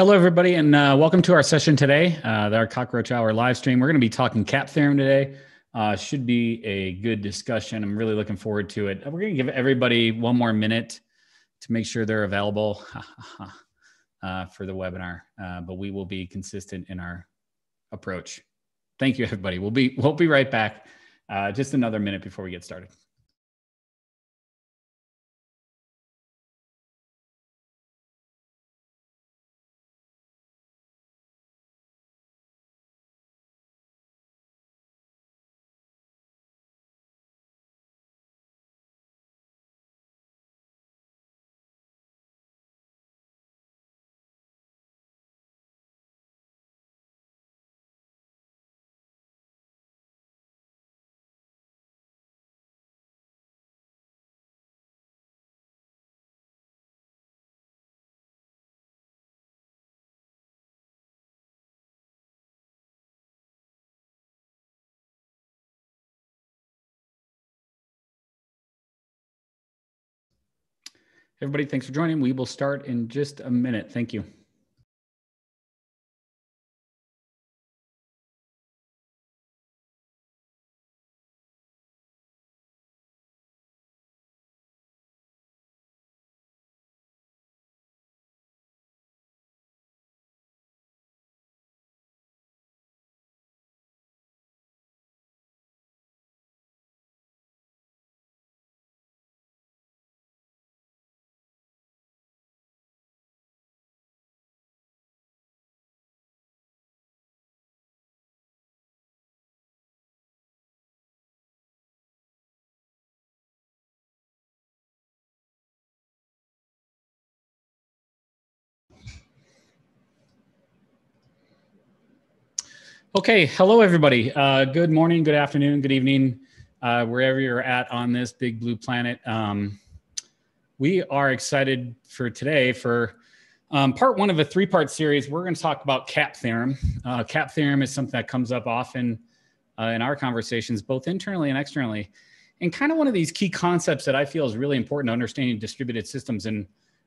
Hello, everybody, and welcome to our session today, our Cockroach Hour live stream. We're going to be talking CAP theorem today. Should be a good discussion. I'm really looking forward to it. We're going to give everybody one more minute to make sure they're available for the webinar, but we will be consistent in our approach. Thank you, everybody. We'll be right back. Just another minute before we get started. Everybody, thanks for joining. We will start in just a minute. Thank you. Okay, hello everybody. Good morning, good afternoon, good evening, wherever you're at on this big blue planet. We are excited for today for part one of a three-part series. We're going to talk about CAP theorem. CAP theorem is something that comes up often in our conversations, both internally and externally, and kind of one of these key concepts that I feel is really important to understanding distributed systems and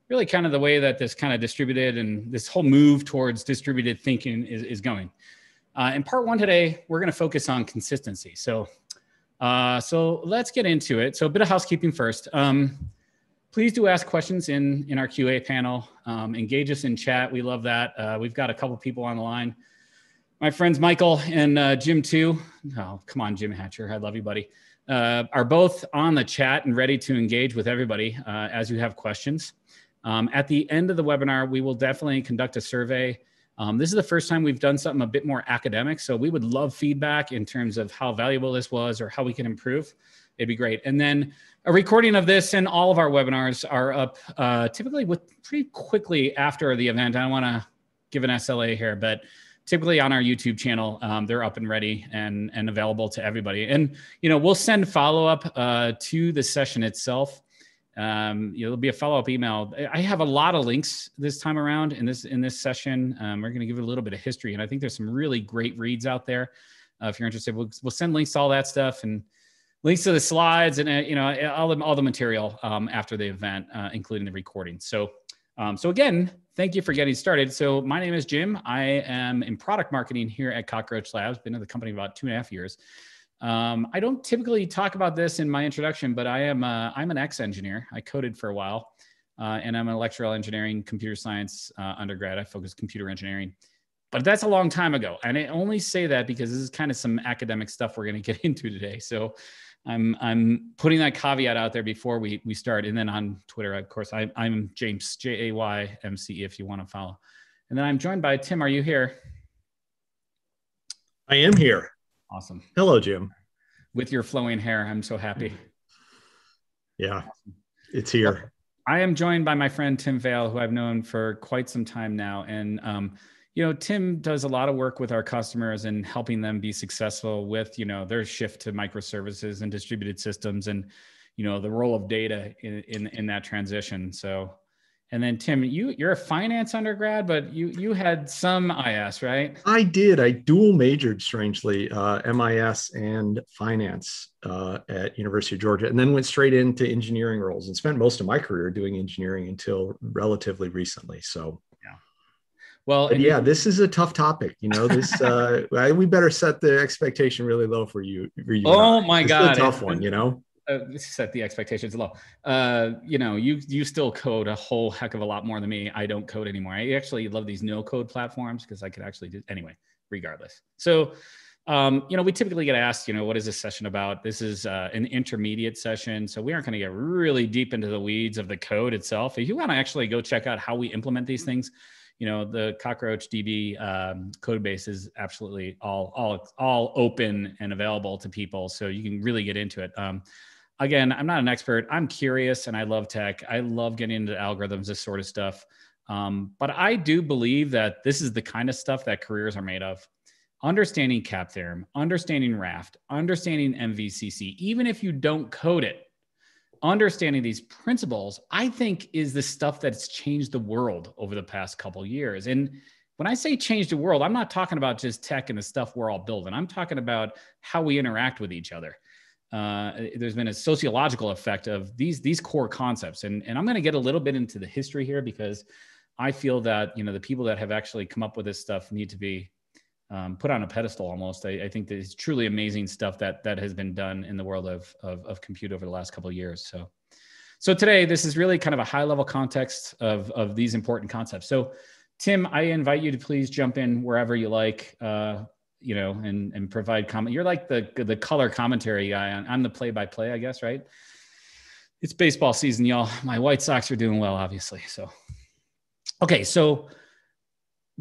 really kind of the way that this kind of distributed and this whole move towards distributed thinking is going. In part one today, we're going to focus on consistency. So, let's get into it. So a bit of housekeeping first. Please do ask questions in our QA panel. Engage us in chat. We love that. We've got a couple people on the line. My friends Michael and Jim too. Oh, come on, Jim Hatcher. I love you, buddy. Are both on the chat and ready to engage with everybody as you have questions. At the end of the webinar, we will definitely conduct a survey. This is the first time we've done something a bit more academic, so we would love feedback in terms of how valuable this was or how we can improve. It'd be great. And then a recording of this and all of our webinars are up typically pretty quickly after the event. I don't want to give an SLA here, but typically on our YouTube channel, they're up and ready and available to everybody. And, you know, we'll send follow-up to the session itself. There'll be a follow-up email. I have a lot of links this time around in this session. We're going to give it a little bit of history, and I think there's some really great reads out there. If you're interested, we'll send links to all that stuff and links to the slides and all the material after the event, including the recording. So, again, thank you for getting started. So my name is Jim. I am in product marketing here at Cockroach Labs. Been at the company about 2.5 years. I don't typically talk about this in my introduction, but I'm an ex-engineer. I coded for a while, and I'm an electrical engineering, computer science undergrad. I focused computer engineering, but that's a long time ago. And I only say that because this is kind of some academic stuff we're going to get into today. So I'm putting that caveat out there before we start. And then on Twitter, of course, I'm James, J-A-Y-M-C-E, if you want to follow. And then I'm joined by Tim. Are you here? I am here. Awesome. Hello, Jim. With your flowing hair, I'm so happy. Yeah, awesome. It's here. I am joined by my friend Tim Vale, who I've known for quite some time now. And, you know, Tim does a lot of work with our customers and helping them be successful with, you know, their shift to microservices and distributed systems and, you know, the role of data in that transition. So, and then Tim, you're a finance undergrad, but you had some IS, right? I did. I dual majored, strangely, MIS and finance at University of Georgia, and then went straight into engineering roles and spent most of my career doing engineering until relatively recently. So, yeah. Well, and yeah, this is a tough topic. You know, this we better set the expectation really low for you. Oh my God, it's a tough one. You know, set the expectations low. You know, you still code a whole heck of a lot more than me. I don't code anymore. I actually love these no code platforms because I could actually do anyway. Regardless, so. You know, we typically get asked, you know, what is this session about? This is an intermediate session. So we aren't going to get really deep into the weeds of the code itself. If you want to actually go check out how we implement these things, you know, the CockroachDB code base is absolutely all open and available to people. So you can really get into it. Again, I'm not an expert. I'm curious and I love tech. I love getting into algorithms, this sort of stuff. But I do believe that this is the kind of stuff that careers are made of. Understanding CAP theorem, understanding Raft, understanding MVCC, even if you don't code it, understanding these principles, I think is the stuff that's changed the world over the past couple of years. And when I say change the world, I'm not talking about just tech and the stuff we're all building. I'm talking about how we interact with each other. There's been a sociological effect of these core concepts. And I'm going to get a little bit into the history here because I feel that, you know, the people that have actually come up with this stuff need to be put on a pedestal almost. I think that it's truly amazing stuff that has been done in the world of compute over the last couple of years. So today, this is really kind of a high level context of these important concepts. So Tim, I invite you to please jump in wherever you like, you know, and provide comment. You're like the color commentary guy. I'm the play-by-play, I guess, right? It's baseball season, y'all. My White Sox are doing well, obviously. So, okay, so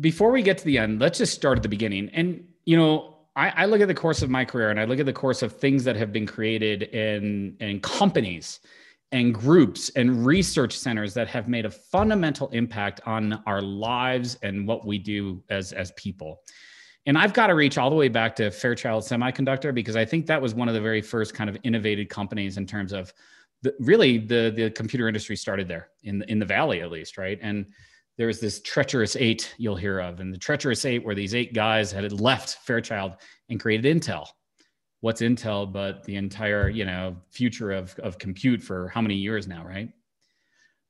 before we get to the end, let's just start at the beginning. And, you know, I look at the course of my career and I look at the course of things that have been created in companies and groups and research centers that have made a fundamental impact on our lives and what we do as people. And I've got to reach all the way back to Fairchild Semiconductor because I think that was one of the very first kind of innovative companies in terms of the computer industry started there in the Valley at least, right? And there was this treacherous eight you'll hear of. And the treacherous eight were these eight guys that had left Fairchild and created Intel. What's Intel but the entire, you know, future of compute for how many years now, right?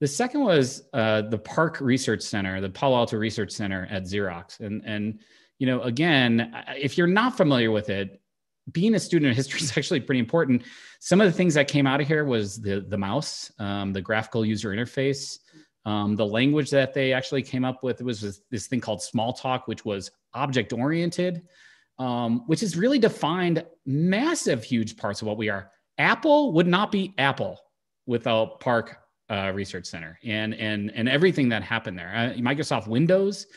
The second was the Park Research Center, the Palo Alto Research Center at Xerox. And you know, again, if you're not familiar with it, being a student of history is actually pretty important. Some of the things that came out of here was the mouse, the graphical user interface. The language that they actually came up with was this thing called Smalltalk, which was object-oriented, which has really defined massive, huge parts of what we are. Apple would not be Apple without Park Research Center and everything that happened there. Microsoft Windows,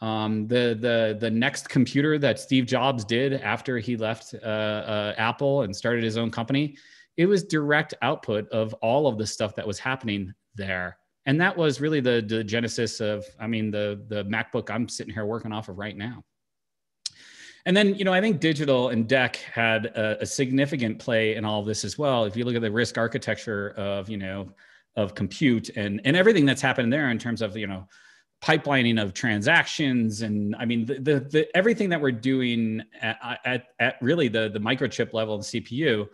the next computer that Steve Jobs did after he left Apple and started his own company, it was direct output of all of the stuff that was happening there. And that was really the genesis of, I mean, the MacBook I'm sitting here working off of right now. And then, you know, I think digital and DEC had a significant play in all of this as well. If you look at the RISC architecture of, you know, of compute and everything that's happened there in terms of, you know, pipelining of transactions. And I mean, the everything that we're doing at really the microchip level and CPU.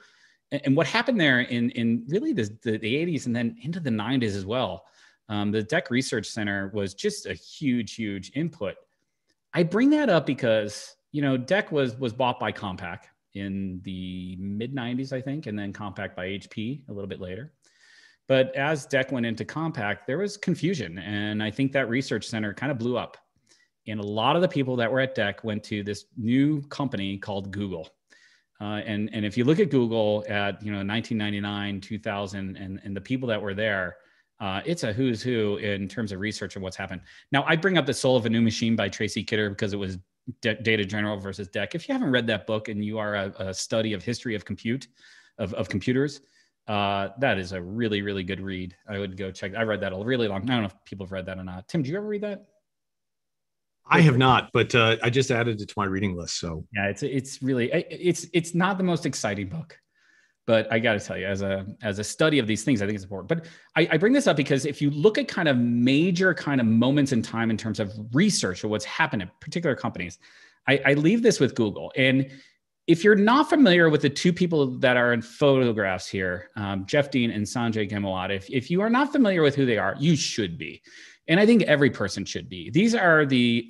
And what happened there in really the 80s and then into the 90s as well. The DEC Research Center was just a huge, huge input. I bring that up because, you know, DEC was bought by Compaq in the mid-90s, I think, and then Compaq by HP a little bit later. But as DEC went into Compaq, there was confusion. And I think that research center kind of blew up. And a lot of the people that were at DEC went to this new company called Google. And if you look at Google at, you know, 1999, 2000, and the people that were there, it's a who's who in terms of research and what's happened. Now, I bring up The Soul of a New Machine by Tracy Kidder because it was Data General versus DEC. If you haven't read that book and you are a study of history of compute, of computers, that is a really, really good read. I would go check. I read that a really long time. I don't know if people have read that or not. Tim, do you ever read that? I have not, but I just added it to my reading list. So yeah, it's really, it's not the most exciting book. But I got to tell you, as a study of these things, I think it's important. But I bring this up because if you look at kind of major kind of moments in time in terms of research or what's happened at particular companies, I leave this with Google. And if you're not familiar with the two people that are in photographs here, Jeff Dean and Sanjay Ghemawat, if you are not familiar with who they are, you should be. And I think every person should be. These are the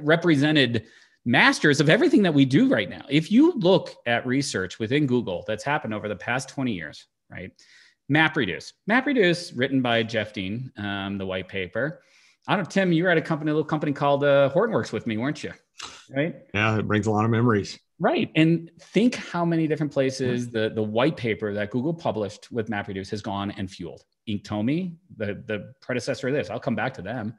represented masters of everything that we do right now. If you look at research within Google that's happened over the past 20 years, right? MapReduce, written by Jeff Dean, the white paper. I don't know, Tim, you were at a little company called Hortonworks with me, weren't you? Right? Yeah, it brings a lot of memories. Right. And think how many different places the white paper that Google published with MapReduce has gone and fueled. Inktomi, the predecessor of this. I'll come back to them.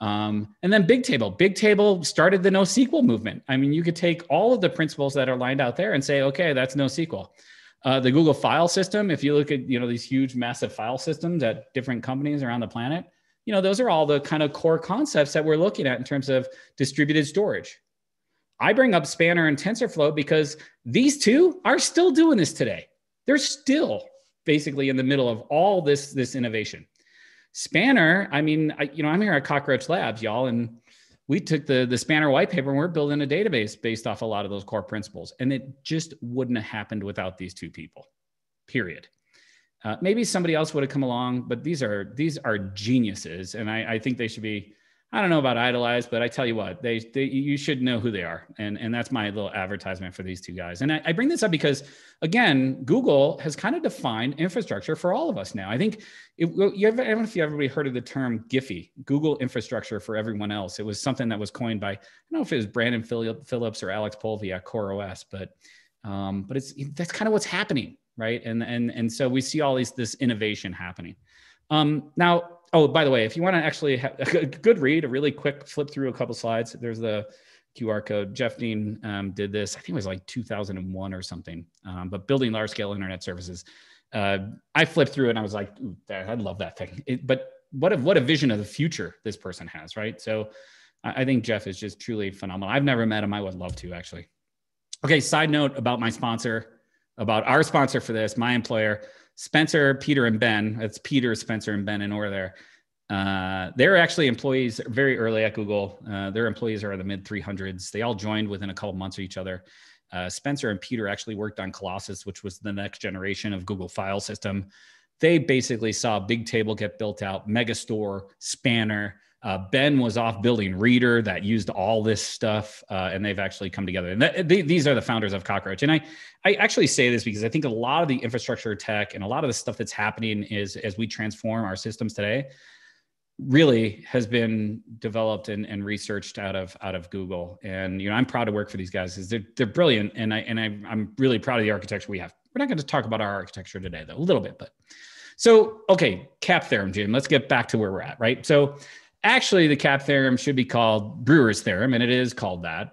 And then Big Table. Big Table started the NoSQL movement. I mean, you could take all of the principles that are lined out there and say, okay, that's NoSQL. The Google File System, if you look at these huge, massive file systems at different companies around the planet, those are all the kind of core concepts that we're looking at in terms of distributed storage. I bring up Spanner and TensorFlow because these two are still doing this today. They're still basically in the middle of all this innovation. Spanner, I mean, I'm here at Cockroach Labs, y'all, and we took the Spanner white paper and we're building a database based off a lot of those core principles. And it just wouldn't have happened without these two people, period. Maybe somebody else would have come along, but these are geniuses. And I think they should be, I don't know about idolized, but I tell you what, you should know who they are. And that's my little advertisement for these two guys. And I bring this up because, again, Google has kind of defined infrastructure for all of us now. I think, I don't know if you've ever heard of the term Giphy, Google infrastructure for everyone else. It was something that was coined by, I don't know if it was Brandon Phillips or Alex Polvi at CoreOS, but that's kind of what's happening, right? And so we see all this innovation happening. Now, oh, by the way, if you want to actually have a good read, a really quick flip through a couple slides, there's the QR code. Jeff Dean did this, I think it was like 2001 or something, but building large scale internet services. I flipped through and I was like, ooh, I love that thing. But what a vision of the future this person has, right? So I think Jeff is just truly phenomenal. I've never met him, I would love to actually. Okay, side note about our sponsor for this, my employer, Spencer, Peter, and Ben. That's Peter, Spencer, and Ben in order there. They're actually employees very early at Google. Their employees are in the mid 300s. They all joined within a couple months of each other. Spencer and Peter actually worked on Colossus, which was the next generation of Google File System. They basically saw Big Table get built out, Megastore, Spanner. Ben was off building Reader that used all this stuff, and they've actually come together. And these are the founders of Cockroach. And I actually say this because I think a lot of the infrastructure tech and a lot of the stuff that's happening is as we transform our systems today really has been developed and researched out of Google. And I'm proud to work for these guys because they're brilliant. And I'm really proud of the architecture we have. We're not going to talk about our architecture today though, a little bit, but so okay, CAP theorem, Jim. Let's get back to where we're at, right? So. Actually, the CAP theorem should be called Brewer's theorem, and it is called that.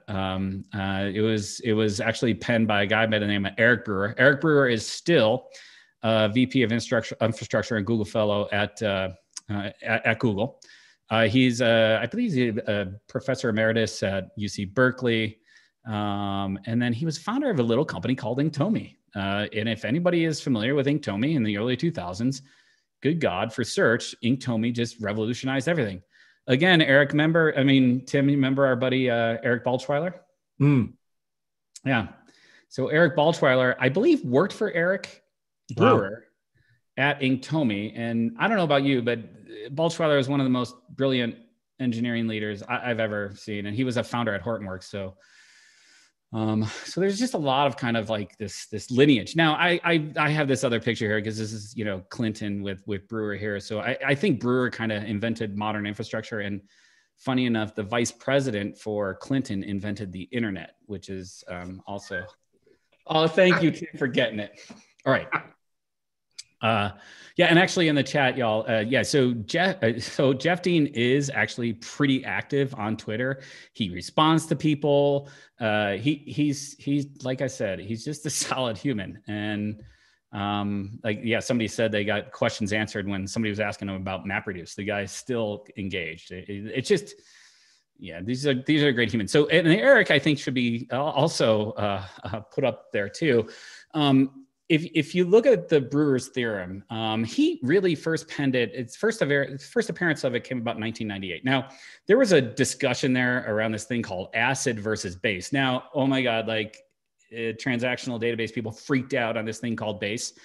It was actually penned by a guy by the name of Eric Brewer. Eric Brewer is still VP of Infrastructure and Google Fellow at Google. I believe he's a professor emeritus at UC Berkeley, and then he was founder of a little company called Inktomi. And if anybody is familiar with Inktomi in the early 2000s, good God, for search, Inktomi just revolutionized everything. Again, Tim, remember our buddy Eric Baldschweiler? Yeah. So Eric Baldschweiler, I believe, worked for Eric Brewer at Inktomi. And I don't know about you, but Baldschweiler is one of the most brilliant engineering leaders I've ever seen. And he was a founder at Hortonworks. So so there's just a lot of kind of like this lineage. Now I have this other picture here because this is, Clinton with Brewer here. So I think Brewer kind of invented modern infrastructure, and funny enough, the vice president for Clinton invented the internet, which is also, oh, thank you Tim for getting it. All right. Yeah. And actually in the chat, y'all, so Jeff Dean is actually pretty active on Twitter. He responds to people. He's like I said, he's just a solid human. And, somebody said they got questions answered when somebody was asking him about MapReduce. The guy's still engaged. It's just, yeah, these are great humans. So, and Eric, I think, should be also, put up there too. If you look at the Brewer's theorem, he really first penned it. Its first appearance of it came about 1998. Now, there was a discussion there around this thing called ACID versus BASE. Now, oh my God, transactional database people freaked out on this thing called BASE.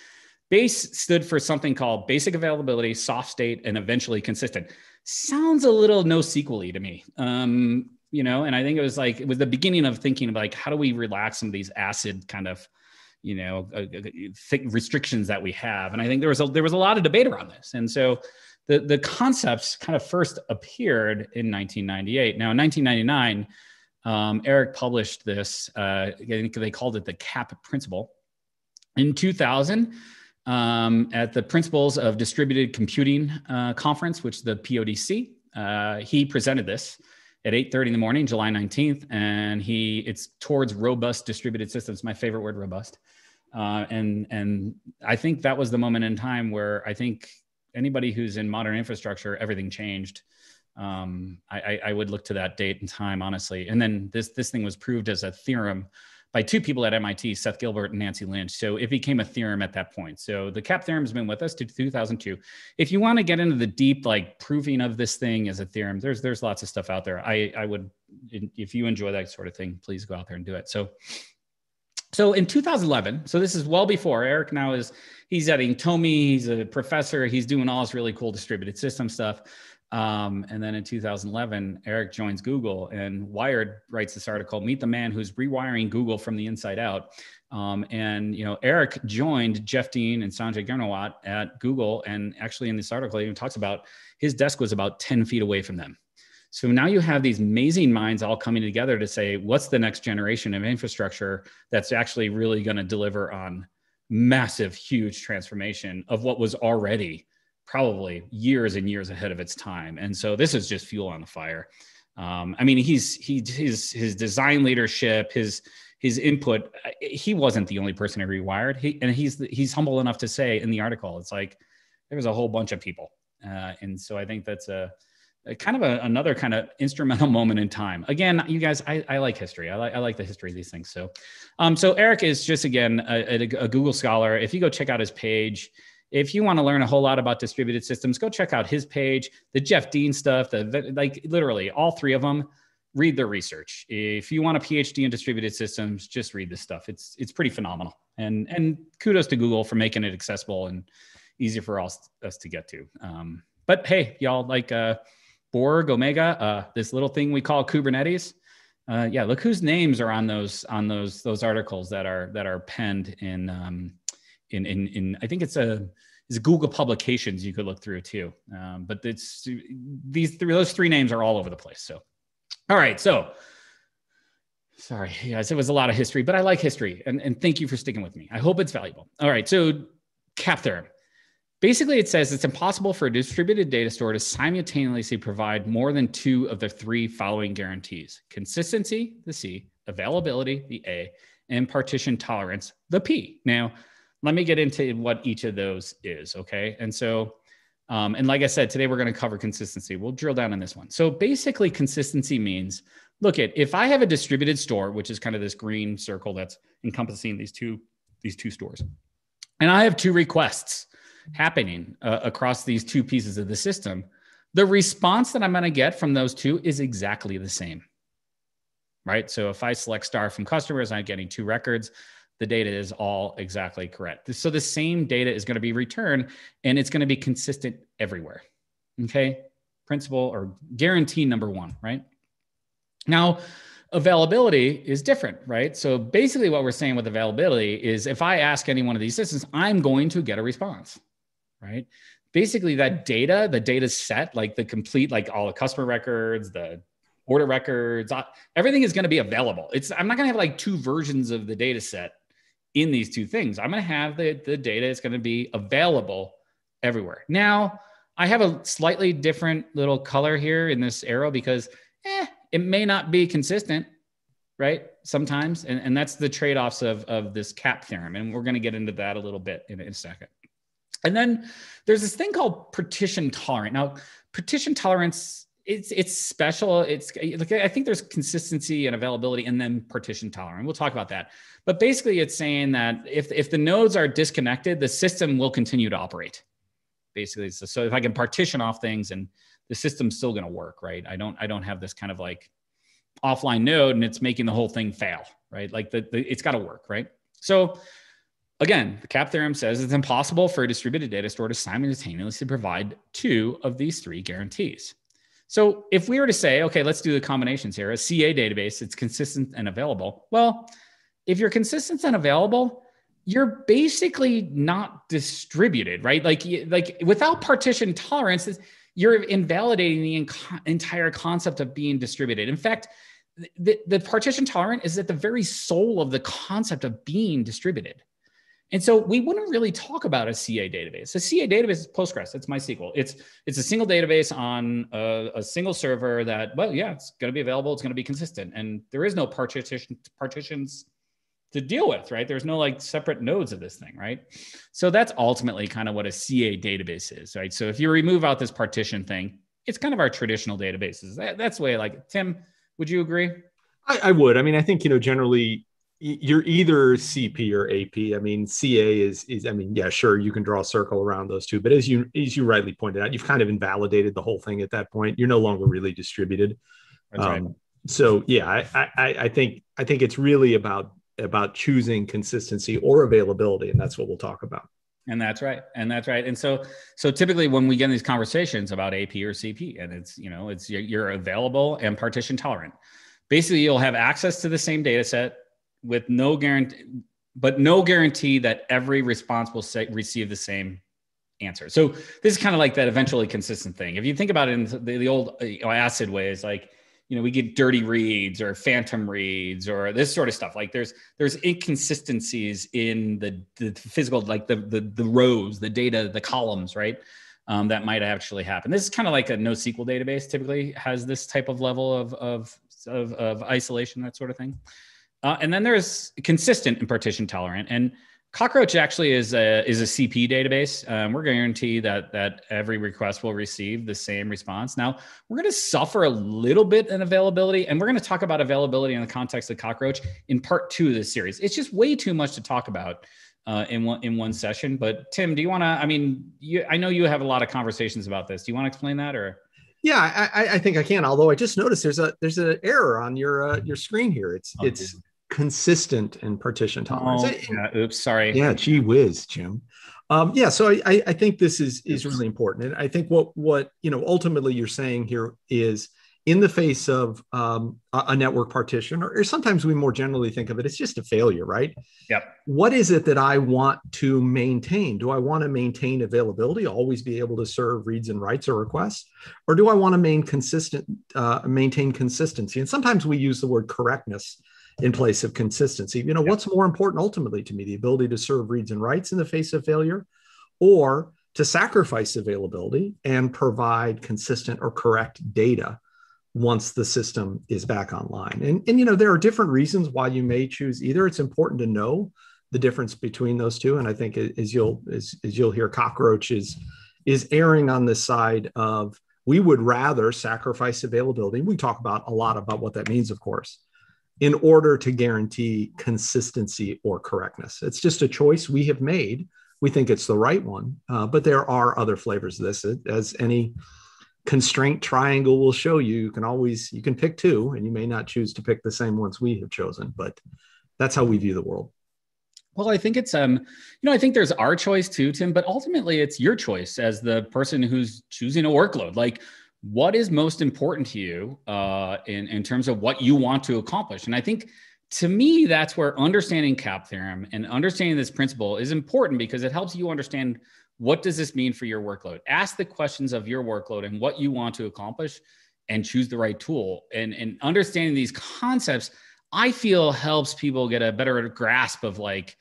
BASE stood for something called basic availability, soft state, and eventually consistent. Sounds a little NoSQL-y to me, you know, and I think it was the beginning of thinking of like, how do we relax some of these ACID kind of, you know, restrictions that we have. And I think there was a lot of debate around this. And so the concepts kind of first appeared in 1998. Now in 1999, Eric published this, I think they called it the CAP principle. In 2000, at the Principles of Distributed Computing Conference, which is the PODC, he presented this at 8:30 in the morning, July 19th, and it's towards robust distributed systems, my favorite word, robust. And I think that was the moment in time where I think anybody who's in modern infrastructure, everything changed. I would look to that date and time, honestly. And then this thing was proved as a theorem by two people at MIT, Seth Gilbert and Nancy Lynch. So it became a theorem at that point. So the CAP theorem has been with us to 2002. If you want to get into the deep, like, proving of this thing as a theorem, there's lots of stuff out there. I would, if you enjoy that sort of thing, please go out there and do it. So in 2011, so this is well before, Eric now he's at Inktomi, he's a professor, he's doing all this really cool distributed system stuff. And then in 2011, Eric joins Google, and Wired writes this article, "Meet the Man Who's Rewiring Google from the Inside Out." And, you know, Eric joined Jeff Dean and Sanjay Ghemawat at Google. And actually in this article, he even talks about his desk was about 10 feet away from them. So now you have these amazing minds all coming together to say, what's the next generation of infrastructure that's actually really going to deliver on massive, huge transformation of what was already probably years and years ahead of its time. And so this is just fuel on the fire. I mean, his design leadership, his input, he wasn't the only person who rewired. He's humble enough to say in the article, it's like, there was a whole bunch of people. And so I think that's another kind of instrumental moment in time. Again, you guys, I like history. I like the history of these things. So, so Eric is just, again, a Google scholar. If you go check out his page, if you want to learn a whole lot about distributed systems, go check out his page, the Jeff Dean stuff, like literally all three of them, read their research. If you want a PhD in distributed systems, just read this stuff. It's pretty phenomenal. And kudos to Google for making it accessible and easier for us to get to. But hey, y'all, like Borg, Omega, this little thing we call Kubernetes. Yeah, look whose names are on those articles that are penned in I think it's a Google publications you could look through too. But it's those three names are all over the place. So, all right. So sorry, guys, it was a lot of history, but I like history, and thank you for sticking with me. I hope it's valuable. All right. So CAP theorem. Basically, it says it's impossible for a distributed data store to simultaneously provide more than two of the three following guarantees: consistency, the C, availability, the A, and partition tolerance, the P. Now, let me get into what each of those is, okay? And so, and like I said, today we're going to cover consistency. We'll drill down on this one. So basically, consistency means, look, if I have a distributed store, which is kind of this green circle that's encompassing these two stores, and I have two requests happening across these two pieces of the system, the response that I'm going to get from those two is exactly the same, right? So if I select star from customers, I'm getting two records. The data is all exactly correct. So the same data is going to be returned, and it's going to be consistent everywhere. Okay. Principle or guarantee number one, right? Now, availability is different, right? So basically what we're saying with availability is if I ask any one of these systems, I'm going to get a response, right? Basically that data, the data set, like the complete, like all the customer records, the order records, everything is going to be available. I'm not going to have like two versions of the data set in these two things. I'm going to have the data is going to be available everywhere. Now, I have a slightly different little color here in this arrow because it may not be consistent, right? Sometimes, and that's the trade-offs of this CAP theorem. And we're going to get into that a little bit in a second. And then there's this thing called partition tolerance. Now, partition tolerance, it's special. I think there's consistency and availability and then partition tolerance. We'll talk about that. But basically it's saying that if the nodes are disconnected, the system will continue to operate. Basically, so if I can partition off things and the system's still going to work, right? I don't have this kind of like offline node and it's making the whole thing fail, right? Like it's got to work, right? So Again, the CAP theorem says it's impossible for a distributed data store to simultaneously provide two of these three guarantees. So if we were to say, okay, let's do the combinations here, a CA database, it's consistent and available. Well, if you're consistent and available, you're basically not distributed, right? Like without partition tolerances, you're invalidating the entire concept of being distributed. In fact, the partition tolerant is at the very soul of the concept of being distributed. And so we wouldn't really talk about a CA database. A CA database is Postgres. It's MySQL. It's a single database on a single server that, well, yeah, it's going to be available. It's going to be consistent. And there is no partitions to deal with, right? There's no like separate nodes of this thing, right? So that's ultimately kind of what a CA database is, right? So if you remove out this partition thing, it's kind of our traditional databases. That's the way I like it. Tim, would you agree? I would. I mean, I think, you know, generally, you're either CP or AP. I mean, CA is, I mean, yeah, sure, you can draw a circle around those two, but as you rightly pointed out, you've kind of invalidated the whole thing at that point. You're no longer really distributed. That's right. So yeah, I think it's really about choosing consistency or availability, and that's what we'll talk about. And that's right. And that's right. And so typically when we get in these conversations about AP or CP, and it's, you know, it's you're available and partition tolerant. Basically, you'll have access to the same data set, with no guarantee, but no guarantee that every response will receive the same answer. So this is kind of like that eventually consistent thing. If you think about it in the old ACID way, it's like, you know, we get dirty reads or phantom reads or this sort of stuff. Like there's inconsistencies in the physical, like the rows, the data, the columns, right? That might actually happen. This is kind of like a NoSQL database typically has this type of level of isolation, that sort of thing. And then there's consistent and partition tolerant, and Cockroach actually is a CP database. We're guaranteed that every request will receive the same response. Now we're going to suffer a little bit in availability, and we're going to talk about availability in the context of Cockroach in part 2 of this series. It's just way too much to talk about in one session. But Tim, do you want to? I mean, I know you have a lot of conversations about this. Do you want to explain that or? Yeah, I think I can. Although I just noticed there's an error on your screen here. It's consistent and partition tolerance. Oh, yeah, oops, sorry. Yeah, gee whiz, Jim. Yeah, so I think this is really important, and I think what you know ultimately you're saying here is in the face of a network partition, or sometimes we more generally think of it as just a failure, right? Yep. What is it that I want to maintain? Do I want to maintain availability, always be able to serve reads and writes or requests, or do I want to maintain consistency? And sometimes we use the word correctness in place of consistency. You know, yep. What's more important ultimately to me, the ability to serve reads and writes in the face of failure, or to sacrifice availability and provide consistent or correct data once the system is back online? And you know, there are different reasons why you may choose either. It's important to know the difference between those two. And I think as you'll hear, Cockroach is erring on this side of, we would rather sacrifice availability. We talk a lot about what that means, of course, in order to guarantee consistency or correctness. It's just a choice we have made. We think it's the right one, but there are other flavors of this. As any constraint triangle will show you, you can pick two, and you may not choose to pick the same ones we have chosen, but that's how we view the world. Well, I think it's, you know, I think there's our choice too, Tim, but ultimately it's your choice as the person who's choosing a workload. Like, what is most important to you in terms of what you want to accomplish? And I think, to me, that's where understanding CAP theorem and understanding this principle is important, because it helps you understand, what does this mean for your workload? Ask the questions of your workload and what you want to accomplish, and choose the right tool. And understanding these concepts, I feel, helps people get a better grasp of, like,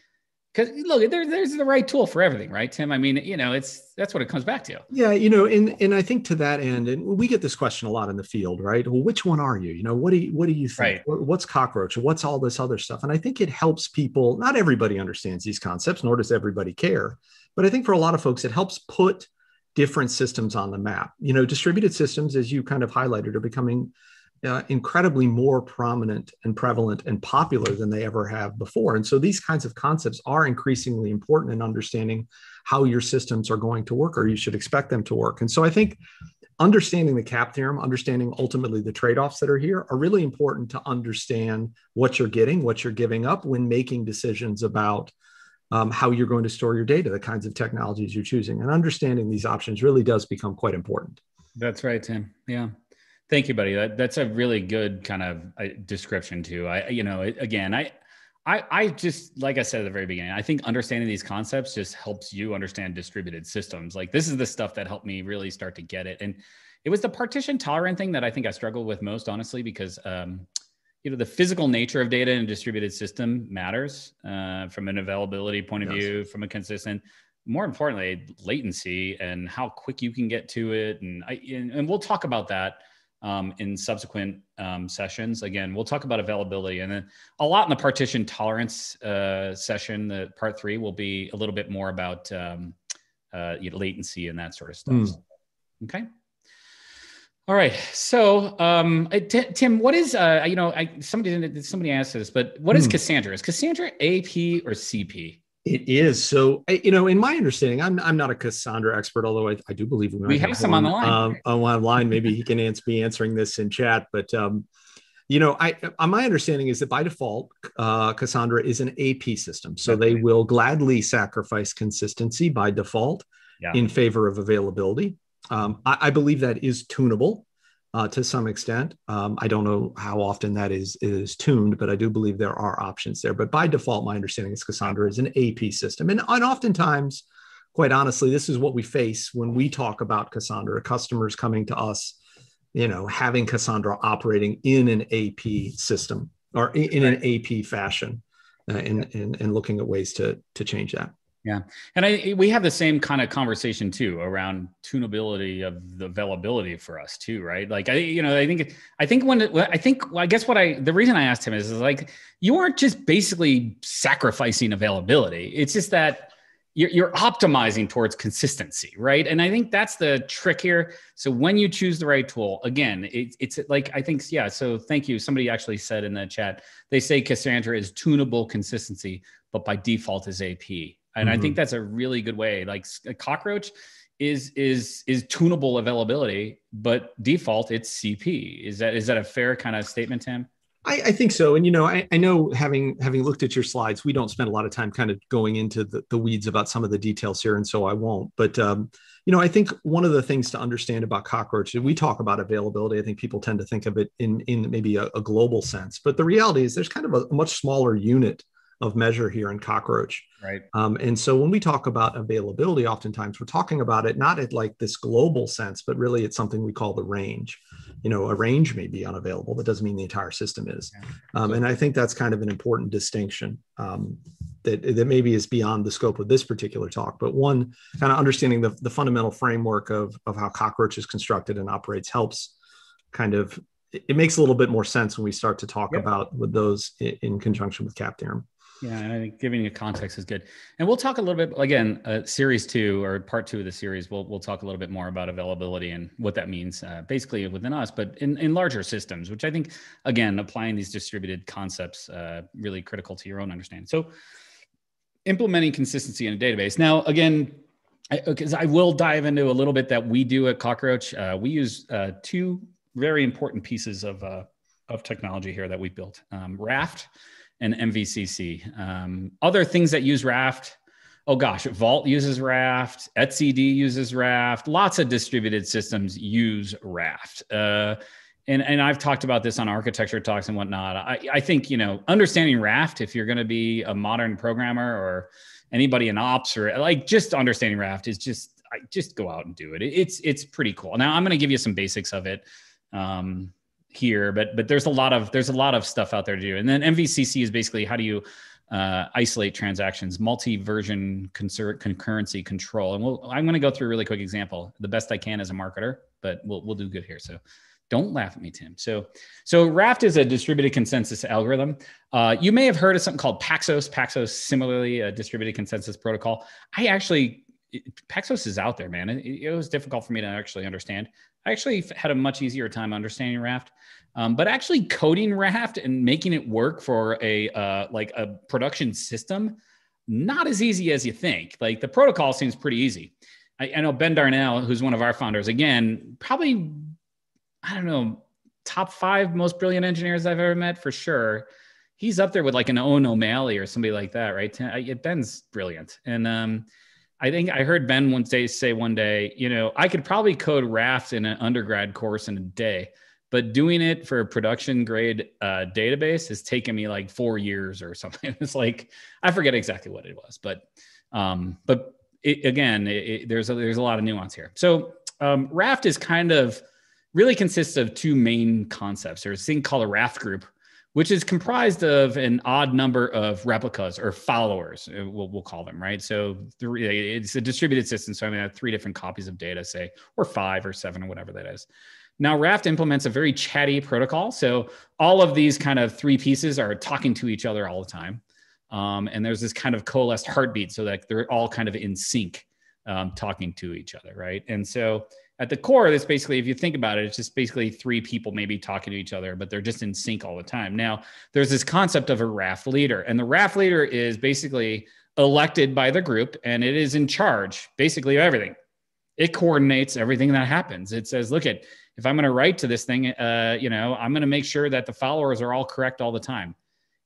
because look, there's the right tool for everything, right, Tim? I mean, you know, that's what it comes back to. Yeah, you know, and I think to that end, and we get this question a lot in the field, right? Well, which one are you? You know, what do you think? Right. What's Cockroach? What's all this other stuff? And I think it helps people. Not everybody understands these concepts, nor does everybody care. But I think for a lot of folks, it helps put different systems on the map. You know, distributed systems, as you kind of highlighted, are becoming incredibly more prominent and prevalent and popular than they ever have before. And so these kinds of concepts are increasingly important in understanding how your systems are going to work, or you should expect them to work. And so I think understanding the CAP theorem, understanding ultimately the trade-offs that are here, are really important to understand what you're getting, what you're giving up when making decisions about how you're going to store your data, the kinds of technologies you're choosing. And understanding these options really does become quite important. That's right, Tim. Yeah. Thank you, buddy. That's a really good kind of description too. I just, like I said at the very beginning, I think understanding these concepts just helps you understand distributed systems. Like, this is the stuff that helped me really start to get it. And it was the partition tolerant thing that I think I struggled with most, honestly, because the physical nature of data in a distributed system matters from an availability point of view, from a consistent, more importantly, latency and how quick you can get to it. And we'll talk about that in subsequent sessions. Again, we'll talk about availability, and then a lot in the partition tolerance session. The part three will be a little bit more about latency and that sort of stuff. Okay. All right. So Tim, what is, somebody asked this, but what is Cassandra? Is Cassandra AP or CP? It is. So, in my understanding, I'm not a Cassandra expert, although I do believe we have some on the line. Online, maybe he can be answering this in chat. But, my understanding is that by default, Cassandra is an AP system. So they will gladly sacrifice consistency by default in favor of availability. I believe that is tunable to some extent. I don't know how often that is tuned, but I do believe there are options there. But by default, my understanding is Cassandra is an AP system. And oftentimes, quite honestly, this is what we face when we talk about Cassandra. Customers coming to us, having Cassandra operating in an AP system or in an AP fashion and looking at ways to change that. Yeah. And we have the same kind of conversation too around tunability of the availability for us too, right? Like, the reason I asked him is like, you aren't just basically sacrificing availability. It's just that you're optimizing towards consistency, right? And I think that's the trick here. So when you choose the right tool, again, it's like, I think, yeah. So thank you. Somebody actually said in the chat, they say Cassandra is tunable consistency, but by default is AP. And I think that's a really good way. Like, a Cockroach is tunable availability, but default it's CP. Is that a fair kind of statement, Tim? I think so. And, I know having looked at your slides, we don't spend a lot of time kind of going into the weeds about some of the details here. And so I won't, but, I think one of the things to understand about Cockroach, and we talk about availability, I think people tend to think of it in maybe a global sense, but the reality is there's kind of a much smaller unit of measure here in Cockroach. Right. And so when we talk about availability, oftentimes we're talking about it not at like this global sense, but really it's something we call the range. A range may be unavailable. That doesn't mean the entire system is. And I think that's kind of an important distinction that maybe is beyond the scope of this particular talk, but one kind of understanding the fundamental framework of how Cockroach is constructed and operates helps kind of, it makes a little bit more sense when we start to talk about with those in conjunction with CAP theorem. Yeah, and I think giving you context is good. And we'll talk a little bit, again, series two or part two of the series, we'll talk a little bit more about availability and what that means basically within us, but in larger systems, which I think, again, applying these distributed concepts really critical to your own understanding. So implementing consistency in a database. Now, again, because I will dive into a little bit that we do at Cockroach. We use two very important pieces of technology here that we built, Raft and MVCC. Other things that use Raft, Vault uses Raft, etcd uses Raft, lots of distributed systems use Raft. And I've talked about this on architecture talks and whatnot. I think, understanding Raft, if you're going to be a modern programmer or anybody in ops or like just understanding Raft is just go out and do it. It's pretty cool. Now I'm going to give you some basics of it. Here, but there's a lot of stuff out there to do. And then MVCC is basically how do you isolate transactions, multi-version concurrency control. And I'm going to go through a really quick example, the best I can as a marketer, but we'll do good here. So don't laugh at me, Tim. So Raft is a distributed consensus algorithm. You may have heard of something called Paxos. Paxos, similarly, a distributed consensus protocol. Paxos is out there, man. It was difficult for me to actually understand. I actually had a much easier time understanding Raft, but actually coding Raft and making it work for a production system, not as easy as you think. Like, the protocol seems pretty easy. I know Ben Darnell, who's one of our founders, again, probably, top 5 most brilliant engineers I've ever met for sure. he's up there with like an Owen O'Malley or somebody like that, right? Ben's brilliant. And I think I heard Ben one day say you know, I could probably code Raft in an undergrad course in a day, but doing it for a production grade database has taken me like 4 years or something. It's like, I forget exactly what it was, but there's a lot of nuance here. So Raft is kind of really consists of two main concepts. There's a thing called a Raft group, which is comprised of an odd number of replicas or followers, we'll call them, right? So it's a distributed system. So I mean, I have 3 different copies of data, say, or 5 or 7 or whatever that is. Now Raft implements a very chatty protocol. So all of these kind of 3 pieces are talking to each other all the time. And there's this kind of coalesced heartbeat so that they're all kind of in sync talking to each other, right? And so at the core, that's basically, if you think about it, it's just basically 3 people maybe talking to each other, but they're just in sync all the time. Now, there's this concept of a Raft leader, and the Raft leader is basically elected by the group, and it is in charge basically of everything. It coordinates everything that happens. It says, look at, if I'm going to write to this thing, you know, I'm going to make sure that the followers are all correct all the time.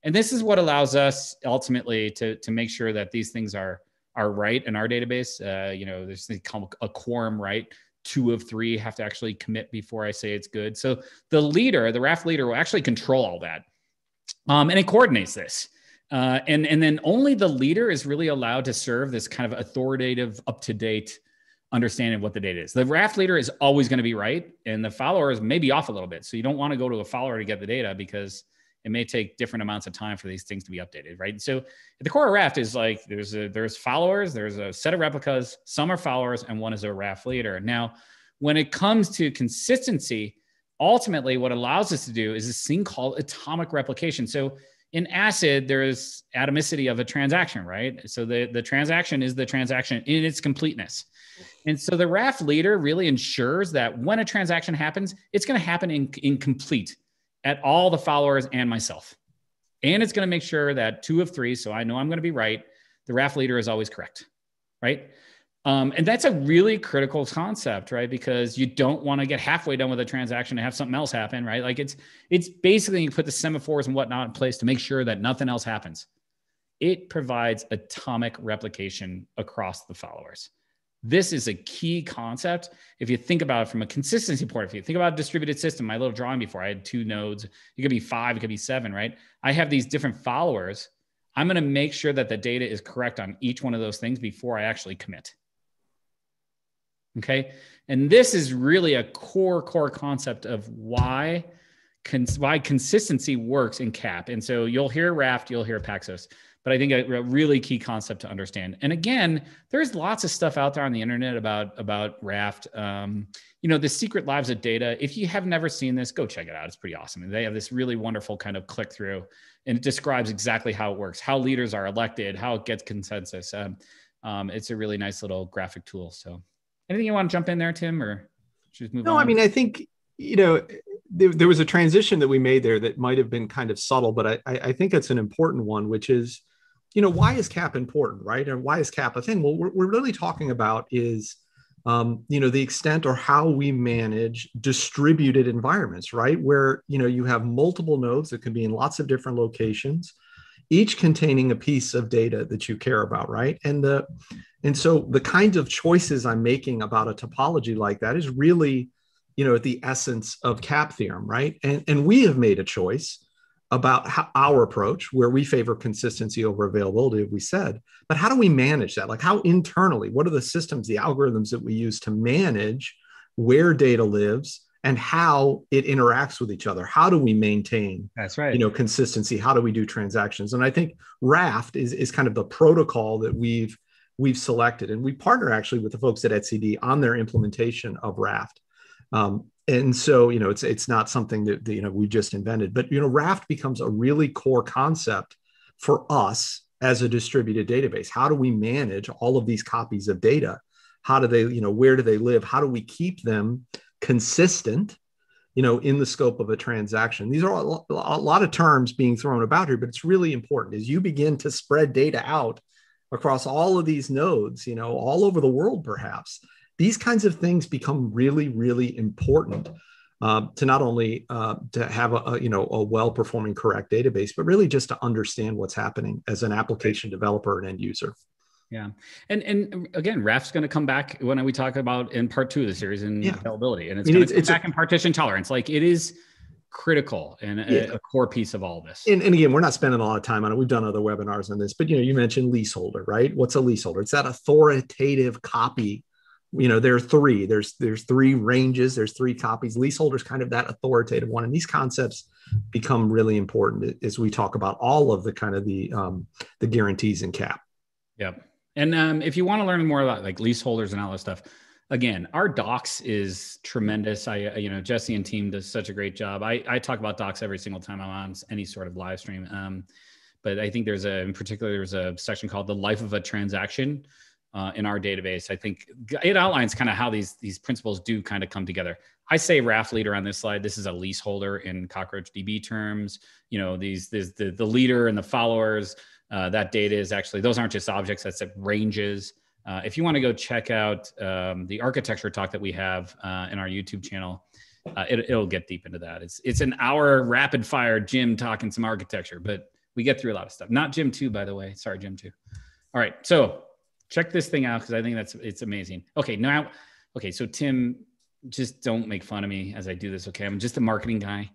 And this is what allows us ultimately to make sure that these things are right in our database. You know, there's this thing called a quorum, right? 2 of 3 have to actually commit before I say it's good. So the leader, the Raft leader, will actually control all that. And it coordinates this. And then only the leader is really allowed to serve this kind of authoritative, up-to-date understanding of what the data is. The Raft leader is always going to be right, and the followers may be off a little bit. So you don't want to go to a follower to get the data, because it may take different amounts of time for these things to be updated, right? So at the core of Raft is like, there's followers, there's a set of replicas, some are followers, and one is a Raft leader. Now, when it comes to consistency, ultimately what allows us to do is this thing called atomic replication. So in ACID, there is atomicity of a transaction, right? So the transaction is the transaction in its completeness. And so the Raft leader really ensures that when a transaction happens, it's going to happen incomplete at all the followers and myself. And it's going to make sure that 2 of 3, so I know I'm going to be right, the Raft leader is always correct, right? And that's a really critical concept, right? Because you don't want to get halfway done with a transaction and have something else happen, right? Like it's basically, you put the semaphores and whatnot in place to make sure that nothing else happens. It provides atomic replication across the followers. This is a key concept. If you think about it from a consistency point of view, think about a distributed system. My little drawing before, I had 2 nodes. It could be 5, it could be 7, right? I have these different followers. I'm going to make sure that the data is correct on each one of those things before I actually commit. Okay. And this is really a core concept of why consistency works in CAP. And so you'll hear Raft, you'll hear Paxos. But I think a really key concept to understand. And again, there's lots of stuff out there on the internet about Raft. You know, the secret lives of data. If you have never seen this, go check it out. It's pretty awesome. And they have this really wonderful kind of click through, and it describes exactly how it works, how leaders are elected, how it gets consensus. It's a really nice little graphic tool. So anything you want to jump in there, Tim, or just move on? No, I mean, I think, you know, there was a transition that we made there that might have been kind of subtle, but I think it's an important one, which is, you know, why is CAP important, right? And why is CAP a thing? Well, we're really talking about is, you know, the extent or how we manage distributed environments, right? Where, you know, you have multiple nodes that can be in lots of different locations, each containing a piece of data that you care about, right? And so the kinds of choices I'm making about a topology like that is really, you know, the essence of CAP theorem, right? And we have made a choice about how our approach, where we favor consistency over availability, we said, but how do we manage that? Like how internally, what are the systems, the algorithms that we use to manage where data lives and how it interacts with each other? How do we maintain, that's right, you know, consistency? How do we do transactions? And I think Raft is kind of the protocol that we've selected. And we partner actually with the folks at etcd on their implementation of Raft. And so, you know, it's not something that, you know, we just invented, but, you know, Raft becomes a really core concept for us as a distributed database. How do we manage all of these copies of data? How do they, you know, where do they live? How do we keep them consistent, you know, in the scope of a transaction? These are a lot of terms being thrown about here, but it's really important as you begin to spread data out across all of these nodes, you know, all over the world, perhaps. These kinds of things become really, really important to not only to have a well-performing correct database, but really just to understand what's happening as an application developer and end user. Yeah. And again, Raft's going to come back when we talk about in part two of the series in availability. And it's going to come back in partition tolerance. Like it is critical and a core piece of all of this. And again, we're not spending a lot of time on it. We've done other webinars on this, but you mentioned leaseholder, right? What's a leaseholder? It's that authoritative copy. There are three. There's three ranges. There's three copies. Leaseholder's kind of that authoritative one. And these concepts become really important as we talk about all of the kind of the guarantees in CAP. Yep. And if you want to learn more about like leaseholders and all that stuff, again, our docs is tremendous. Jesse and team does such a great job. I talk about docs every single time I'm on any sort of live stream. But I think in particular, there's a section called the life of a transaction in our database. I think it outlines kind of how these principles do kind of come together. I say Raft leader on this slide. This is a leaseholder in CockroachDB terms. The leader and the followers. That data is actually, those aren't just objects, that's ranges. If you want to go check out the architecture talk that we have in our YouTube channel, it'll get deep into that. It's an hour rapid fire Jim talking some architecture, but we get through a lot of stuff. Not Jim 2, by the way. Sorry, Jim 2. All right, so check this thing out because I think it's amazing. Okay, so Tim, just don't make fun of me as I do this, okay? I'm just a marketing guy.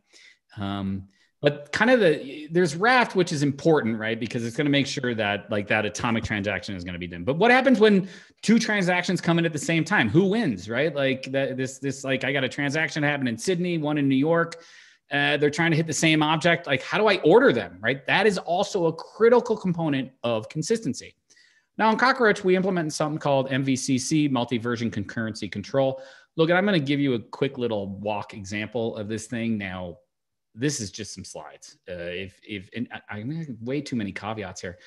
But kind of there's Raft, which is important, right? Because it's going to make sure that like that atomic transaction is going to be done. But what happens when two transactions come in at the same time? Who wins, right? Like I got a transaction happen in Sydney, one in New York. They're trying to hit the same object. Like, how do I order them, right? That is also a critical component of consistency. Now in Cockroach, we implement something called MVCC, multi-version concurrency control. Look, I'm going to give you a quick little walk example of this thing now. This is just some slides. I'm way too many caveats here.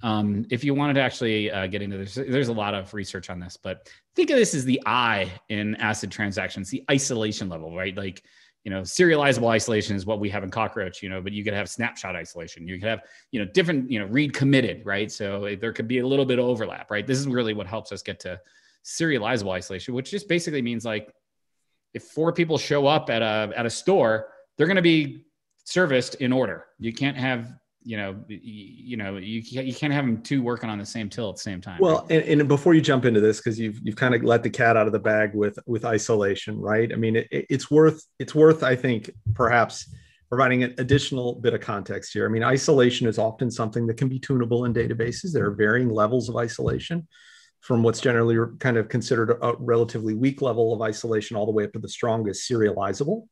If you wanted to actually get into this, there's a lot of research on this, but think of this as the I in ACID transactions, the isolation level, right? Like, serializable isolation is what we have in Cockroach, but you could have snapshot isolation. You could have, different, read committed, right? So there could be a little bit of overlap, right? This is really what helps us get to serializable isolation, which just basically means like if four people show up at a store, they're going to be serviced in order. You can't have, you can't have them two working on the same till at the same time. Well, right? And before you jump into this, because you've kind of let the cat out of the bag with isolation, right? I mean, it's worth, I think, perhaps providing an additional bit of context here. I mean, isolation is often something that can be tunable in databases. There are varying levels of isolation, from what's generally kind of considered a relatively weak level of isolation all the way up to the strongest serializable.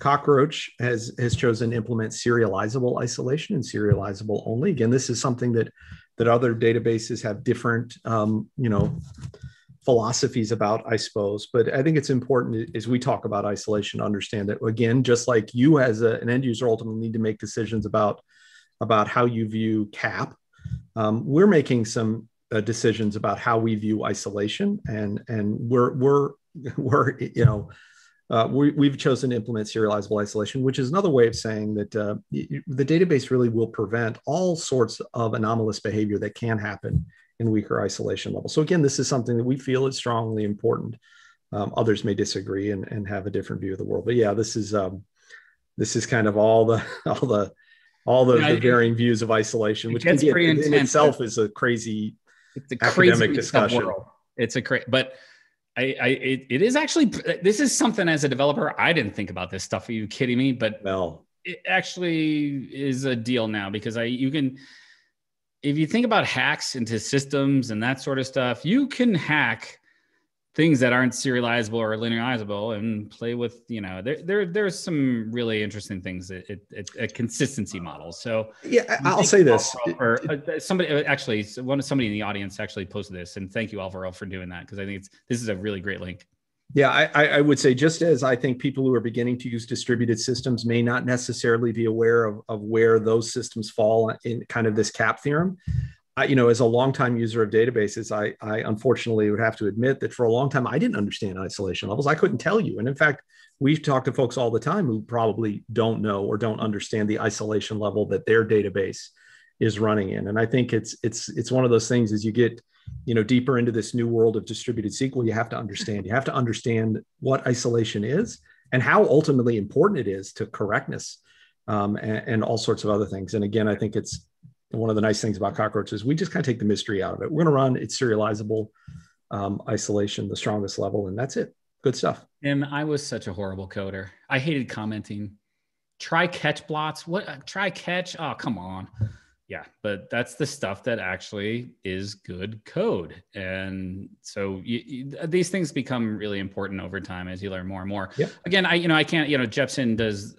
Cockroach has chosen to implement serializable isolation and serializable only. Again, this is something that other databases have different, philosophies about, I suppose. But I think it's important as we talk about isolation to understand that, again, just like you as an end user ultimately need to make decisions about how you view CAP, we're making some decisions about how we view isolation, and we're we've chosen to implement serializable isolation, which is another way of saying that the database really will prevent all sorts of anomalous behavior that can happen in weaker isolation levels. So again, this is something that we feel is strongly important. Others may disagree and have a different view of the world, but yeah, this is kind of all the varying views of isolation, which can be, in itself is a crazy academic discussion. It's a crazy, but. It is actually, this is something as a developer, I didn't think about this stuff. Are you kidding me? But no. It actually is a deal now because if you think about hacks into systems and that sort of stuff, you can hack things that aren't serializable or linearizable and play with, there's some really interesting things at consistency models. So yeah, I'll say this. Or somebody in the audience actually posted this, and thank you, Alvaro, for doing that, because I think this is a really great link. Yeah, I would say, just as I think people who are beginning to use distributed systems may not necessarily be aware of where those systems fall in kind of this CAP theorem. As a longtime user of databases, I unfortunately would have to admit that for a long time, I didn't understand isolation levels. I couldn't tell you. And in fact, we've talked to folks all the time who probably don't know or don't understand the isolation level that their database is running in. And I think it's one of those things, as you get, deeper into this new world of distributed SQL, you have to understand what isolation is and how ultimately important it is to correctness and all sorts of other things. And again, I think it's one of the nice things about Cockroach is we just kind of take the mystery out of it. We're going to run its serializable isolation, the strongest level, and that's it. Good stuff. And I was such a horrible coder. I hated commenting. Try catch blots. What? Try catch? Oh, come on. Yeah, but that's the stuff that actually is good code. And so these things become really important over time as you learn more and more. Yep. Again, I can't, Jepsen does,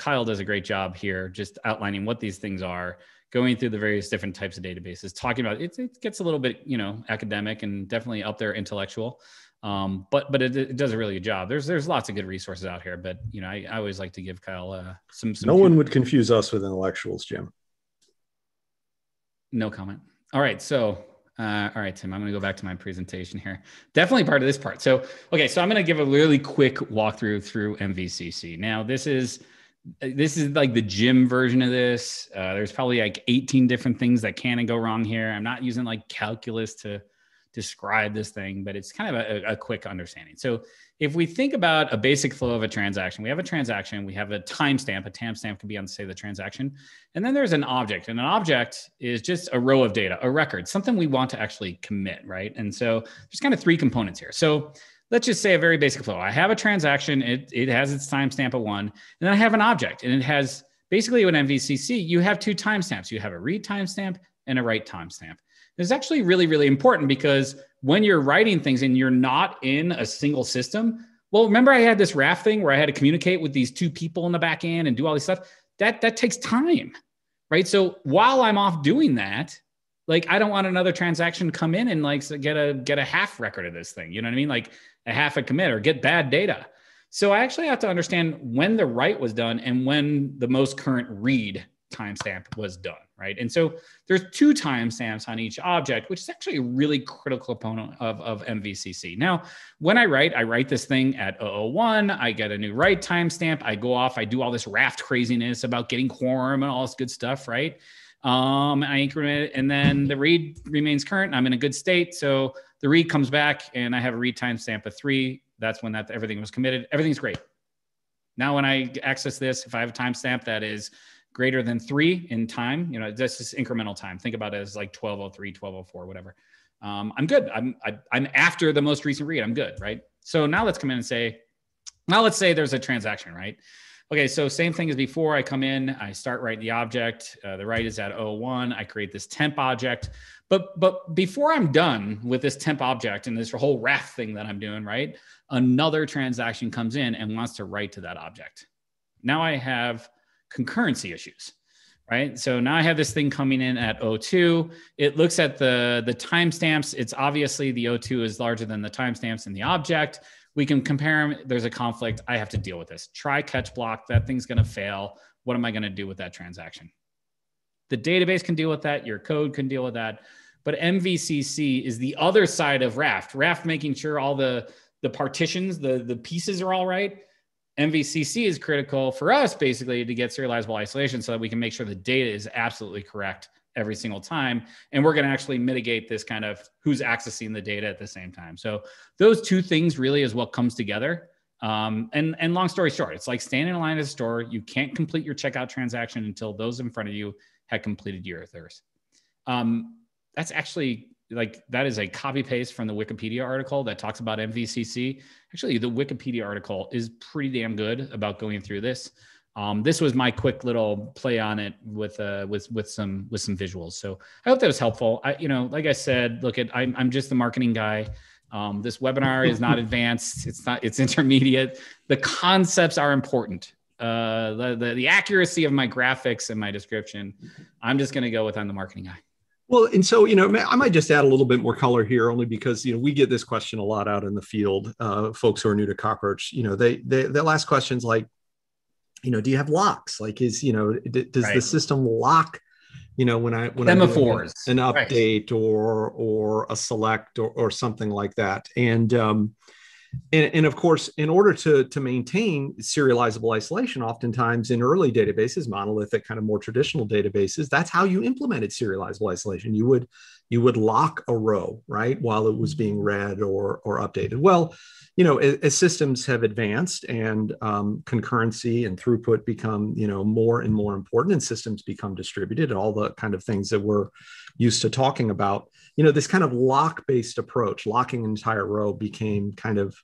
Kyle does a great job here just outlining what these things are, going through the various different types of databases, talking about it. It gets a little bit, academic and definitely up there intellectual. But it does a really good job. There's lots of good resources out here, but I always like to give Kyle some. No one would confuse us with intellectuals, Jim. No comment. All right. So, all right, Tim, I'm going to go back to my presentation here. Definitely part of this part. So, okay. So I'm going to give a really quick walkthrough through MVCC. Now this is like the gym version of this. There's probably like 18 different things that can and go wrong here. I'm not using like calculus to describe this thing, but it's kind of a quick understanding. So if we think about a basic flow of a transaction, we have a transaction, we have a timestamp. A timestamp can be on, say, the transaction. And then there's an object. And an object is just a row of data, a record, something we want to actually commit, right? And so there's kind of three components here. So let's just say a very basic flow. I have a transaction. It has its timestamp at one. And then I have an object. And it has basically with MVCC, you have two timestamps. You have a read timestamp and a write timestamp. It's actually really, really important because when you're writing things and you're not in a single system, well, remember I had this Raft thing where I had to communicate with these two people in the back end and do all this stuff. That takes time, right? So while I'm off doing that, like I don't want another transaction to come in and like get a half record of this thing. You know what I mean? Like a half a commit or get bad data. So I actually have to understand when the write was done and when the most current read timestamp was done, right? And so there's two timestamps on each object, which is actually a really critical component of MVCC. Now, when I write this thing at 001, I get a new write timestamp, I go off, I do all this Raft craziness about getting quorum and all this good stuff, right? I increment it, and then the read remains current, I'm in a good state, so the read comes back, and I have a read timestamp of 3, that's when everything was committed, everything's great. Now, when I access this, if I have a timestamp that is greater than 3 in time, that's just incremental time. Think about it as like 1203, 1204, whatever. I'm good. I'm after the most recent read. I'm good, right? So now let's come in and say, now let's say there's a transaction, right? Okay, so same thing as before. I come in, I start writing the object. The write is at 01. I create this temp object. But before I'm done with this temp object and this whole Raft thing that I'm doing, right? Another transaction comes in and wants to write to that object. Now I have concurrency issues, right? So now I have this thing coming in at 02. It looks at the timestamps. It's obviously the 02 is larger than the timestamps in the object. We can compare them. There's a conflict. I have to deal with this. Try catch block. That thing's going to fail. What am I going to do with that transaction? The database can deal with that. Your code can deal with that. But MVCC is the other side of Raft. Raft making sure all the partitions, the pieces are all right. MVCC is critical for us basically to get serializable isolation so that we can make sure the data is absolutely correct every single time. And we're going to actually mitigate this kind of who's accessing the data at the same time. So those two things really is what comes together. And long story short, it's like standing in line at a store. You can't complete your checkout transaction until those in front of you had completed yours. That's actually that is a copy paste from the Wikipedia article that talks about MVCC. Actually, the Wikipedia article is pretty damn good about going through this. This was my quick little play on it with some visuals. So I hope that was helpful. Like I said, look, I'm just the marketing guy. This webinar is not advanced. It's intermediate. The concepts are important. The accuracy of my graphics and my description, I'm just going to go with I'm the marketing guy. Well, and so, I might just add a little bit more color here only because, we get this question a lot out in the field, folks who are new to Cockroach, they'll ask questions like, do you have locks? Like does right. the system lock, when semaphores. I do an update right. or a select or something like that. And, And of course, in order to maintain serializable isolation, oftentimes in early databases, monolithic kind of more traditional databases, that's how you implemented serializable isolation. You would lock a row, right, while it was being read or updated. Well, you know, as systems have advanced and concurrency and throughput become, you know, more and more important, and systems become distributed, and all the kind of things that we're used to talking about, you know, this kind of lock-based approach, locking an entire row, became kind of,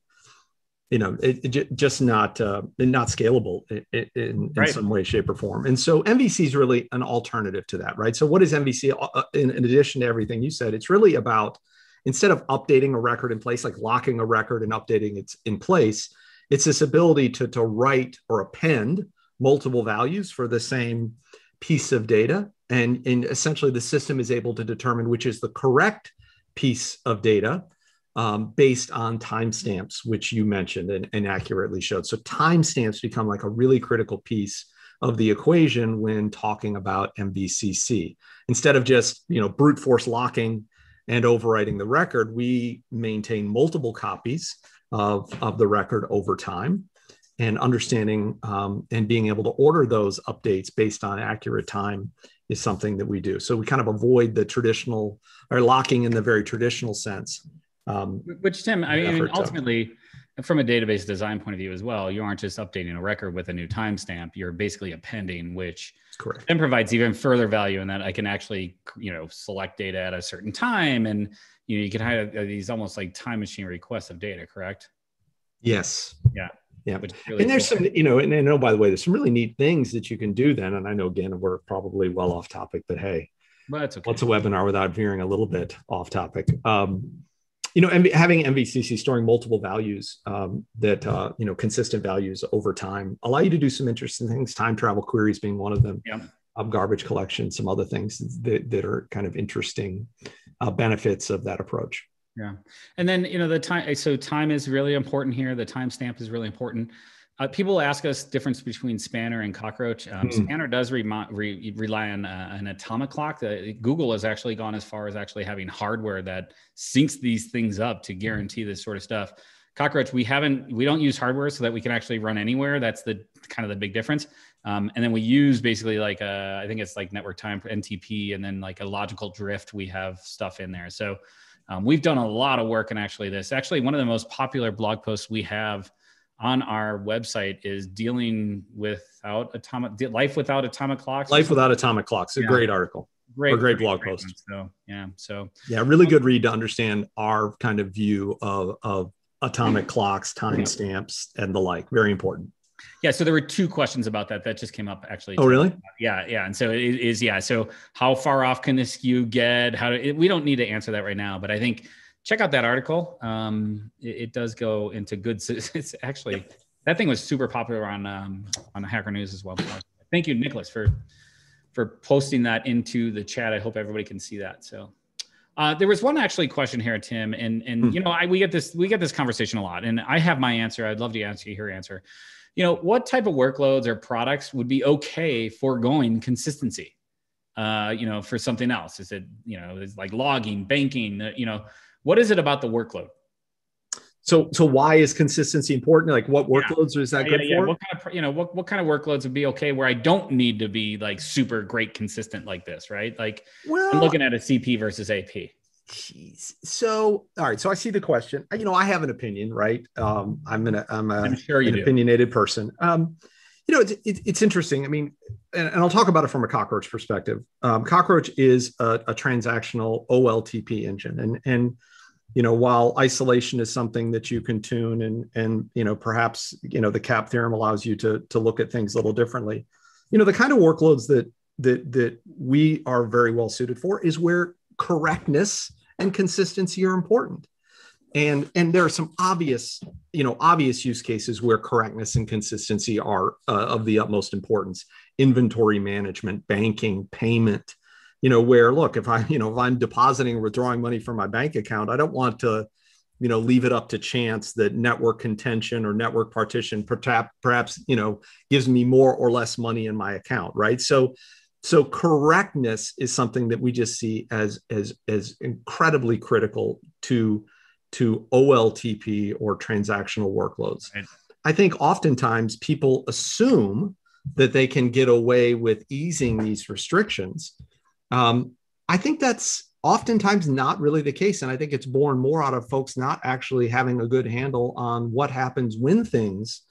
you know, just not scalable in right. some way, shape, or form. And so MVC is really an alternative to that, right? So what is MVC? In addition to everything you said, it's really about, instead of updating a record in place, like locking a record and updating it in place, it's this ability to write or append multiple values for the same piece of data. And essentially the system is able to determine which is the correct piece of data, based on timestamps, which you mentioned and accurately showed. So timestamps become like a really critical piece of the equation when talking about MVCC. Instead of just, you know, brute force locking and overwriting the record, we maintain multiple copies of the record over time, and understanding and being able to order those updates based on accurate time is something that we do. So we kind of avoid the traditional, or locking in the very traditional sense. Which, Tim, I mean, ultimately, from a database design point of view as well, you aren't just updating a record with a new timestamp. You're basically appending, which then provides even further value in that I can actually, you know, select data at a certain time, and you know, you can have these almost like time machine requests of data. Correct? Yes. Yeah. Yeah. Really, and there's cool. some, you know, and I know, by the way, there's some really neat things that you can do then. And I know, again, we're probably well off topic, but hey, that's okay. What's a webinar without veering a little bit off topic? You know, having MVCC, storing multiple values that, you know, consistent values over time, allow you to do some interesting things, time travel queries being one of them, garbage collection, some other things that are kind of interesting benefits of that approach. Yeah. And then, you know, the time, so time is really important here. The timestamp is really important. People ask us difference between Spanner and Cockroach. Spanner does rely on an atomic clock. Google has actually gone as far as actually having hardware that syncs these things up to guarantee this sort of stuff. Cockroach, we don't use hardware, so that we can actually run anywhere. That's the kind of the big difference. And then we use basically like I think it's like network time, NTP, and then like a logical drift. We have stuff in there. So we've done a lot of work in actually this. Actually, one of the most popular blog posts we have on our website is life without atomic clocks. Life without atomic clocks, a great article, great blog post. So really good read to understand our kind of view of atomic clocks, timestamps, and the like. Very important. Yeah. So there were two questions about that just came up actually. Oh, really? Yeah. Yeah. And so it is. Yeah. So how far off can the skew get? We don't need to answer that right now, but I think, check out that article. It does go into good. It's actually, that thing was super popular on Hacker News as well. Thank you, Nicholas, for posting that into the chat. I hope everybody can see that. So there was one actually question here, Tim, and you know, we get this conversation a lot, and I have my answer. I'd love to ask you your answer. You know, what type of workloads or products would be okay foregoing consistency? You know, for something else? Is it, you know, it's like logging, banking, you know? What is it about the workload? So why is consistency important? Like what workloads is that good for? What kind of workloads would be okay where I don't need to be like super great consistent like this, right? Like, well, I'm looking at a CP versus AP. Geez. So, all right. So I see the question. You know, I have an opinion, right? I'm sure an opinionated person. You know, it's interesting. I mean, and I'll talk about it from a Cockroach perspective. Cockroach is a transactional OLTP engine. And, you know, while isolation is something that you can tune and, you know, perhaps, you know, the CAP theorem allows you to look at things a little differently, you know, the kind of workloads that we are very well suited for is where correctness and consistency are important. And there are some obvious use cases where correctness and consistency are of the utmost importance. Inventory management, banking, payment, you know, where, look, if I'm depositing or withdrawing money from my bank account, I don't want to, you know, leave it up to chance that network contention or network partition perhaps, you know, gives me more or less money in my account, right? So correctness is something that we just see as incredibly critical to to OLTP or transactional workloads. Right. I think oftentimes people assume that they can get away with easing these restrictions. I think that's oftentimes not really the case. And I think it's born more out of folks not actually having a good handle on what happens when things,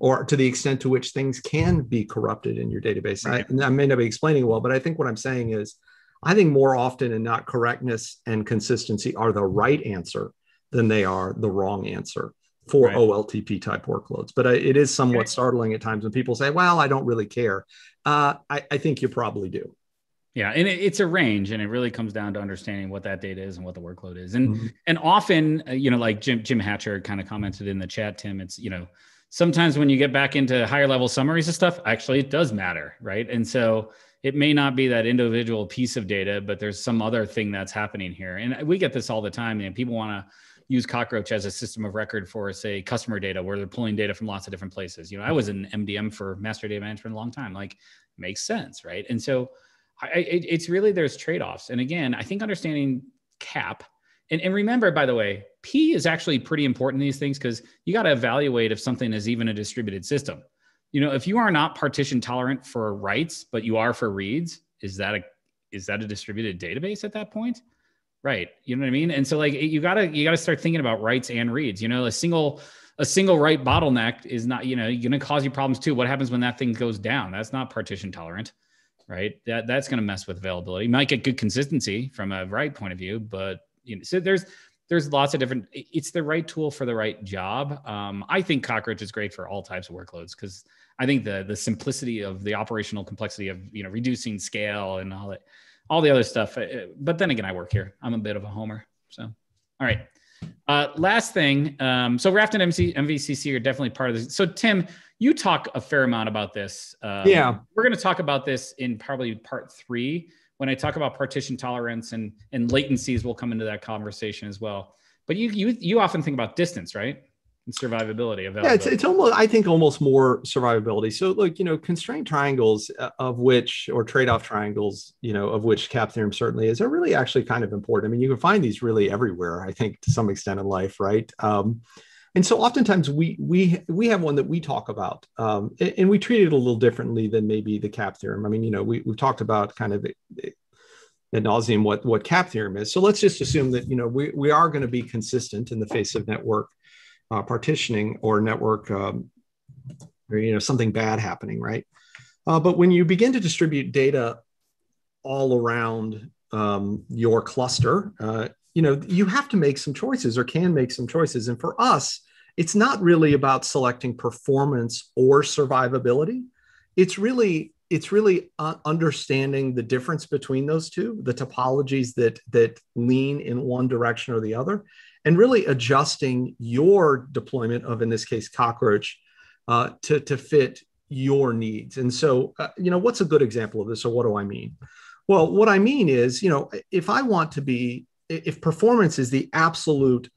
or to the extent to which things can be corrupted in your database. Right. I may not be explaining it well, but I think what I'm saying is, I think more often than not, correctness and consistency are the right answer than they are the wrong answer for right. OLTP type workloads. But it is somewhat startling at times when people say, well, I don't really care. I think you probably do. Yeah. And it's a range, and it really comes down to understanding what that data is and what the workload is. And, and often, you know, like Jim Hatcher kind of commented in the chat, Tim, it's, you know, sometimes when you get back into higher level summaries of stuff, actually it does matter. Right. And so it may not be that individual piece of data, but there's some other thing that's happening here. And we get this all the time. And people want to use Cockroach as a system of record for, say, customer data, where they're pulling data from lots of different places. You know, I was in MDM for master data management a long time. Like, makes sense, right? And so it's really, there's trade-offs. And again, I think understanding CAP, and remember, by the way, P is actually pretty important in these things, because you got to evaluate if something is even a distributed system. You know, if you are not partition tolerant for writes, but you are for reads, is that a distributed database at that point? Right. You know what I mean? And so, like, you gotta start thinking about writes and reads. You know, a single write bottleneck is not, you know, going to cause you problems too. What happens when that thing goes down? That's not partition tolerant, right? That's going to mess with availability. You might get good consistency from a write point of view, but you know, so there's lots of different, it's the right tool for the right job. I think Cockroach is great for all types of workloads, because I think the simplicity of the operational complexity of, you know, reducing scale and all that, all the other stuff. But then again, I work here. I'm a bit of a homer. So, all right. Last thing. So Raft and MVCC are definitely part of this. So Tim, you talk a fair amount about this. Yeah. We're going to talk about this in probably part 3. When I talk about partition tolerance and latencies, we'll come into that conversation as well. But you often think about distance, right? And survivability. Yeah, it's almost, I think, almost more survivability. So look, you know, constraint triangles of which, or trade-off triangles, you know, of which CAP theorem certainly is, are really actually kind of important. I mean, you can find these really everywhere, I think, to some extent in life, right? And so oftentimes we have one that we talk about, and we treat it a little differently than maybe the CAP theorem. I mean, you know, we've talked about kind of ad nauseum what CAP theorem is. So let's just assume that, you know, we are going to be consistent in the face of network partitioning or network, or, you know, something bad happening, right? But when you begin to distribute data all around your cluster, you know, you have to make some choices, or can make some choices. And for us, it's not really about selecting performance or survivability. It's really understanding the difference between those two, the topologies that lean in one direction or the other, and really adjusting your deployment of, in this case, Cockroach, to fit your needs. And so, you know, what's a good example of this? So what do I mean? Well, what I mean is, you know, if performance is the absolute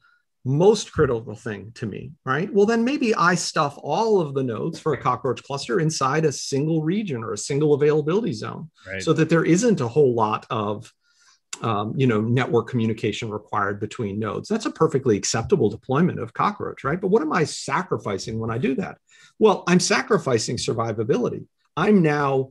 most critical thing to me, right? Well, then maybe I stuff all of the nodes for a Cockroach cluster inside a single region or a single availability zone, right, so that there isn't a whole lot of, you know, network communication required between nodes. That's a perfectly acceptable deployment of Cockroach, right? But what am I sacrificing when I do that? Well, I'm sacrificing survivability. I'm now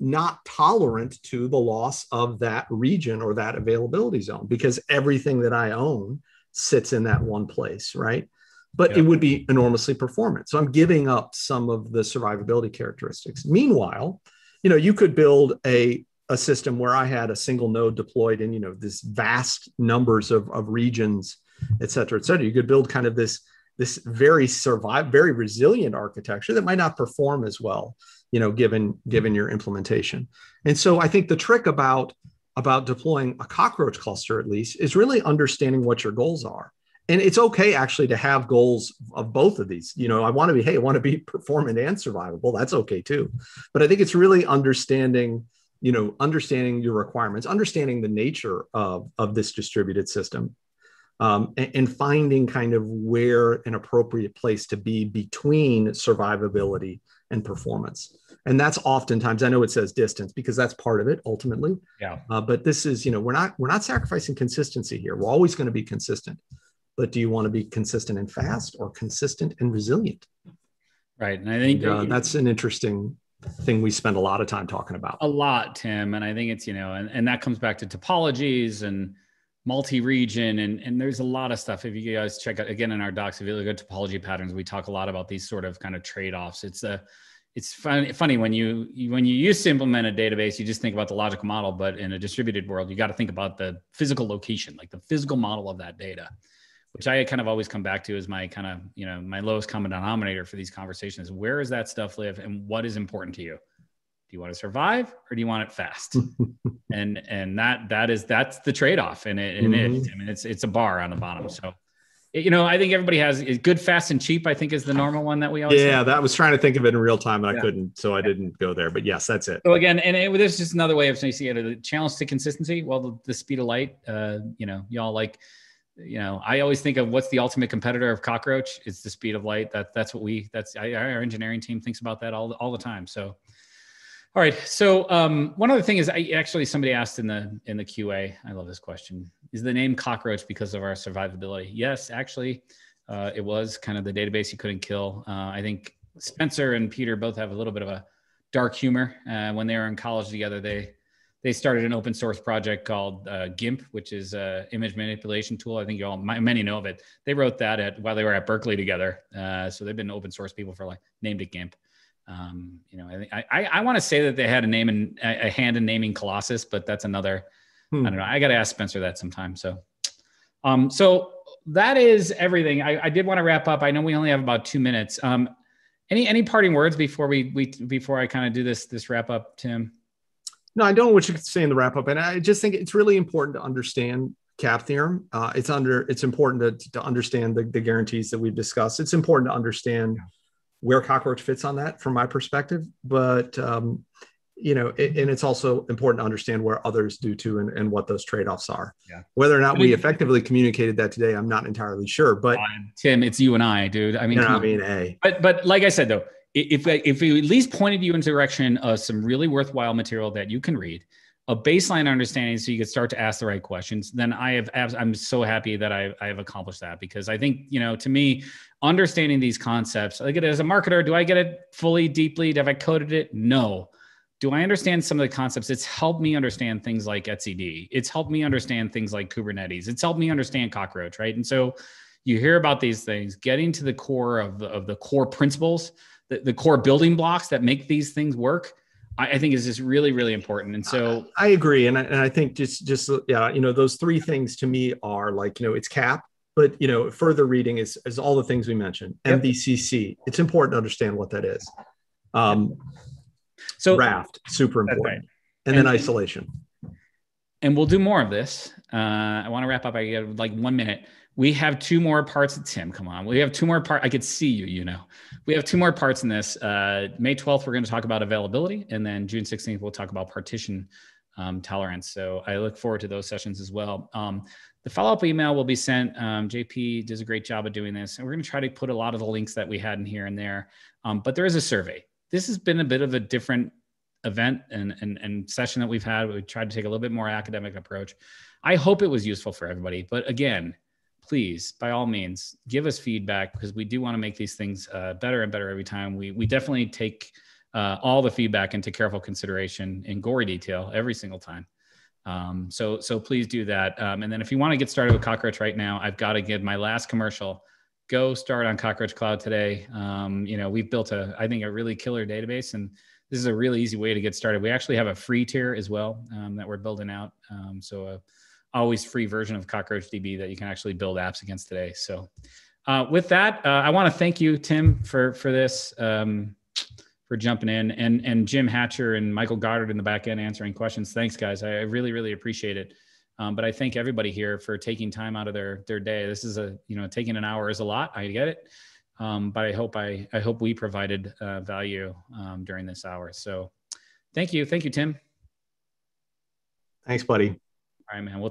not tolerant to the loss of that region or that availability zone, because everything that I own sits in that one place, right? But it would be enormously performant. So I'm giving up some of the survivability characteristics. Meanwhile, you know, you could build a system where I had a single node deployed in, you know, this vast numbers of regions, et cetera, et cetera. You could build kind of this very resilient architecture that might not perform as well, you know, given your implementation. And so I think the trick about deploying a Cockroach cluster, at least, is really understanding what your goals are. And it's okay actually to have goals of both of these. You know, I want to be performant and survivable. That's okay too. But I think it's really understanding your requirements, understanding the nature of this distributed system, and finding kind of where an appropriate place to be between survivability and performance. And that's oftentimes, I know it says distance because that's part of it ultimately. Yeah. But this is, we're not sacrificing consistency here. We're always going to be consistent, but do you want to be consistent and fast or consistent and resilient? Right. And I think that's an interesting thing we spend a lot of time talking about. A lot, Tim. And I think it's, and that comes back to topologies and multi-region. And there's a lot of stuff. If you guys check out again in our docs, if you look at topology patterns, we talk a lot about these sort of kind of trade-offs. It's funny when you used to implement a database, you just think about the logical model, but in a distributed world, you got to think about the physical location, like the physical model of that data, which I kind of always come back to as my kind of, my lowest common denominator for these conversations. Where does that stuff live and what is important to you? Do you want to survive or do you want it fast? and that's the trade-off. It's a bar on the bottom. So, I think everybody has good, fast, and cheap, I think is the normal one that we always have. That was trying to think of it in real time and I couldn't, so I didn't go there, but yes, that's it. So again, there's just another way of saying the challenge to consistency. Well, the speed of light, I always think of what's the ultimate competitor of Cockroach. It's the speed of light. Our engineering team thinks about that all the time. So, all right. So one other thing is somebody asked in the QA, I love this question, is the name Cockroach because of our survivability? Yes, actually, it was kind of the database you couldn't kill. I think Spencer and Peter both have a little bit of a dark humor. When they were in college together, they started an open source project called GIMP, which is an image manipulation tool. I think many know of it. They wrote that while they were at Berkeley together. So they've been open source people for named it GIMP. I want to say that they had a name and a hand in naming Colossus, but that's another, I don't know. I got to ask Spencer that sometime. So, so that is everything. I did want to wrap up. I know we only have about 2 minutes. Any parting words before before I kind of do this wrap up, Tim? No, I don't know what you could say in the wrap up. And I just think it's really important to understand CAP theorem. It's important to understand the guarantees that we've discussed. It's important to understand where Cockroach fits on that from my perspective, but and it's also important to understand where others do too and what those trade-offs are. Yeah. Whether or not we effectively communicated that today, I'm not entirely sure, but Tim, it's you and I, dude. Hey. But like I said, though, if we at least pointed you in the direction of some really worthwhile material that you can read, a baseline understanding so you could start to ask the right questions, then I'm so happy that I have accomplished that, because I think, to me, understanding these concepts, I get it as a marketer. Do I get it fully, deeply? Have I coded it? No. Do I understand some of the concepts? It's helped me understand things like etcd. It's helped me understand things like Kubernetes. It's helped me understand Cockroach, right? And so you hear about these things, getting to the core of the core principles, the core building blocks that make these things work, I think is just really, really important. And so I agree. And I think those three things to me are it's CAP, but further reading is all the things we mentioned. Yep. MVCC, it's important to understand what that is. So Raft, super important. Right. And then isolation. And we'll do more of this. I want to wrap up. I got 1 minute. We have two more parts. Tim, come on. We have two more parts. I could see you, We have two more parts in this. May 12th, we're going to talk about availability. And then June 16th, we'll talk about partition tolerance. So I look forward to those sessions as well. The follow-up email will be sent. JP does a great job of doing this. And we're going to try to put a lot of the links that we had in here and there. But there is a survey. This has been a bit of a different event and session that we've had. We tried to take a little bit more academic approach. I hope it was useful for everybody. But again, please, by all means, give us feedback, because we do want to make these things better and better every time. We definitely take all the feedback into careful consideration in gory detail every single time. So please do that. And then if you want to get started with Cockroach right now, I've got to give my last commercial. Go start on Cockroach Cloud today. We've built a really killer database, and this is a really easy way to get started. We actually have a free tier as well that we're building out. Always free version of CockroachDB that you can actually build apps against today. So with that, I want to thank you, Tim, for this, for jumping in, and Jim Hatcher and Michael Goddard in the back end answering questions. Thanks, guys. I really, really appreciate it. But I thank everybody here for taking time out of their day. This is taking an hour is a lot. I get it. But I hope we provided value during this hour. So thank you. Thank you, Tim. Thanks, buddy. All right, man. We'll talk.